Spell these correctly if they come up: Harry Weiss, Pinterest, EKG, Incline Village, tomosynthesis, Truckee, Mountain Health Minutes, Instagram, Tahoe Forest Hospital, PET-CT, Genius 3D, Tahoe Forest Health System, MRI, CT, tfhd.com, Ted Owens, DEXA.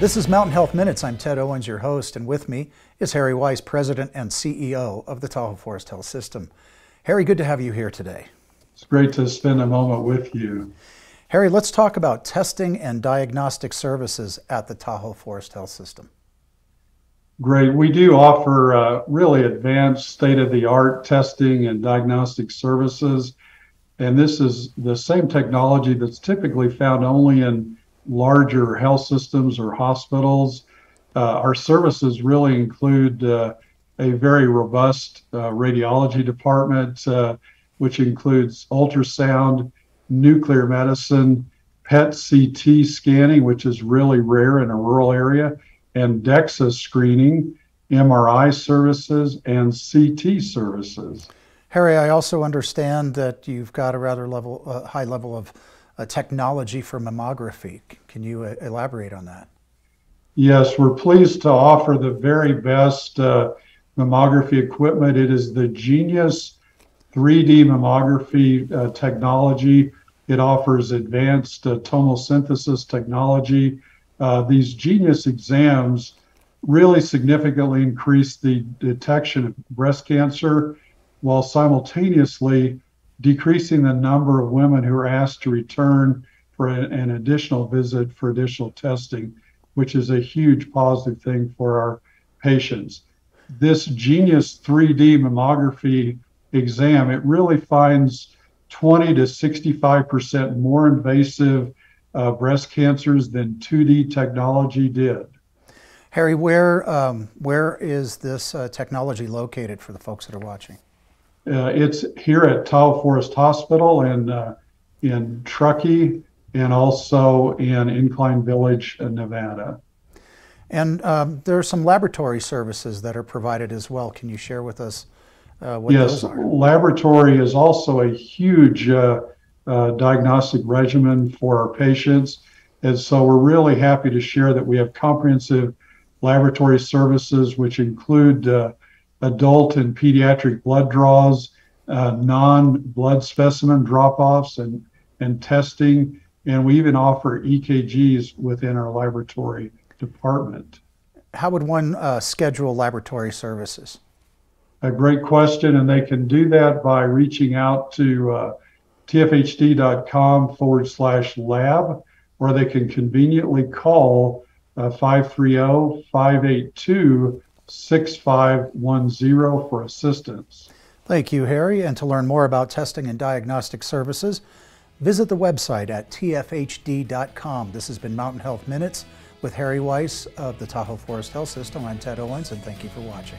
This is Mountain Health Minutes. I'm Ted Owens, your host, and with me is Harry Weiss, President and CEO of the Tahoe Forest Health System. Harry, good to have you here today. It's great to spend a moment with you. Harry, let's talk about testing and diagnostic services at the Tahoe Forest Health System. Great. We do offer really advanced, state-of-the-art testing and diagnostic services, and this is the same technology that's typically found only in larger health systems or hospitals. Our services really include a very robust radiology department, which includes ultrasound, nuclear medicine, PET-CT scanning, which is really rare in a rural area, and DEXA screening, MRI services, and CT services. Harry, I also understand that you've got a rather high level of technology for mammography. Can you elaborate on that? Yes, we're pleased to offer the very best mammography equipment. It is the Genius 3D mammography technology. It offers advanced tomosynthesis technology. These Genius exams really significantly increase the detection of breast cancer while simultaneously decreasing the number of women who are asked to return for an additional visit for additional testing, which is a huge positive thing for our patients. This Genius 3D mammography exam, it really finds 20 to 65% more invasive breast cancers than 2D technology did. Harry, where is this technology located for the folks that are watching? It's here at Tahoe Forest Hospital in Truckee, and also in Incline Village, Nevada. And there are some laboratory services that are provided as well. Can you share with us what those are? Yes, laboratory is also a huge diagnostic regimen for our patients. And so we're really happy to share that we have comprehensive laboratory services, which include adult and pediatric blood draws, non-blood specimen drop-offs and testing, and we even offer EKGs within our laboratory department. How would one schedule laboratory services? A great question, and they can do that by reaching out to tfhd.com/lab, or they can conveniently call 530-582-6510 for assistance. Thank you, Harry. And to learn more about testing and diagnostic services, visit the website at tfhd.com. This has been Mountain Health Minutes with Harry Weiss of the Tahoe Forest Health System. I'm Ted Owens, and thank you for watching.